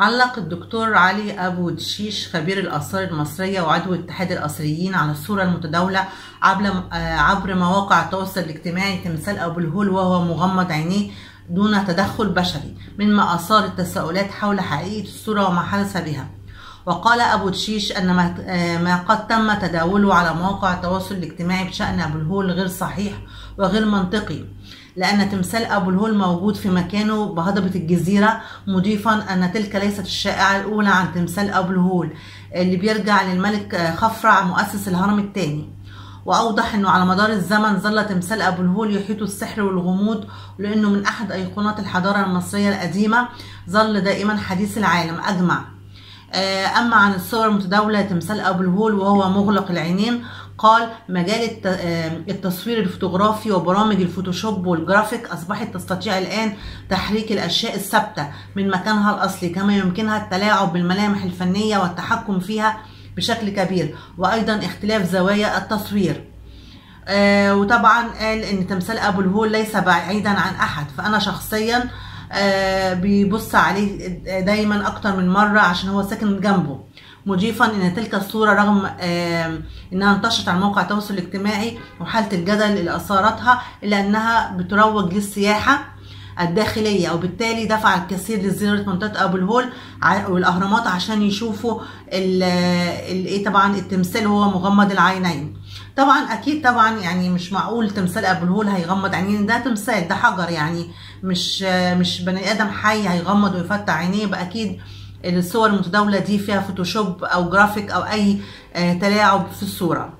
علق الدكتور علي أبو دشيش خبير الآثار المصرية وعضو اتحاد الآثريين على الصورة المتداولة عبر مواقع التواصل الاجتماعي تمثال أبو الهول وهو مغمض عينيه دون تدخل بشري، مما أثار التساؤلات حول حقيقة الصورة وما حدث بها. وقال أبو دشيش أن ما قد تم تداوله على مواقع التواصل الاجتماعي بشأن أبو الهول غير صحيح وغير منطقي، لأن تمثال أبو الهول موجود في مكانه بهضبة الجزيرة، مضيفا أن تلك ليست الشائعة الأولى عن تمثال أبو الهول اللي بيرجع للملك خفرع مؤسس الهرم الثاني. وأوضح أنه على مدار الزمن ظل تمثال أبو الهول يحيط السحر والغموض، لأنه من أحد أيقونات الحضارة المصرية القديمة، ظل دائما حديث العالم أجمع. أما عن الصور المتداولة تمثال أبو الهول وهو مغلق العينين، قال مجال التصوير الفوتوغرافي وبرامج الفوتوشوب والجرافيك أصبحت تستطيع الآن تحريك الأشياء الثابتة من مكانها الأصلي، كما يمكنها التلاعب بالملامح الفنية والتحكم فيها بشكل كبير، وأيضا اختلاف زوايا التصوير. وطبعا قال إن تمثال أبو الهول ليس بعيدا عن أحد، فأنا شخصيا بيبص عليه دايما أكتر من مرة عشان هو ساكن جنبه، مضيفا ان تلك الصوره رغم انها انتشرت على موقع التواصل الاجتماعي وحاله الجدل اللي اثارتها، الا انها بتروج للسياحه الداخليه، وبالتالي دفع الكثير لزياره منطقه ابو الهول والاهرامات عشان يشوفوا طبعا التمثال وهو مغمض العينين. طبعا اكيد طبعا يعني مش معقول تمثال ابو الهول هيغمض عينين، ده تمثال، ده حجر، يعني مش بني ادم حي هيغمض ويفتح عينيه. يبقى اكيد الصور المتداولة دي فيها فوتوشوب أو جرافيك أو أي تلاعب في الصورة.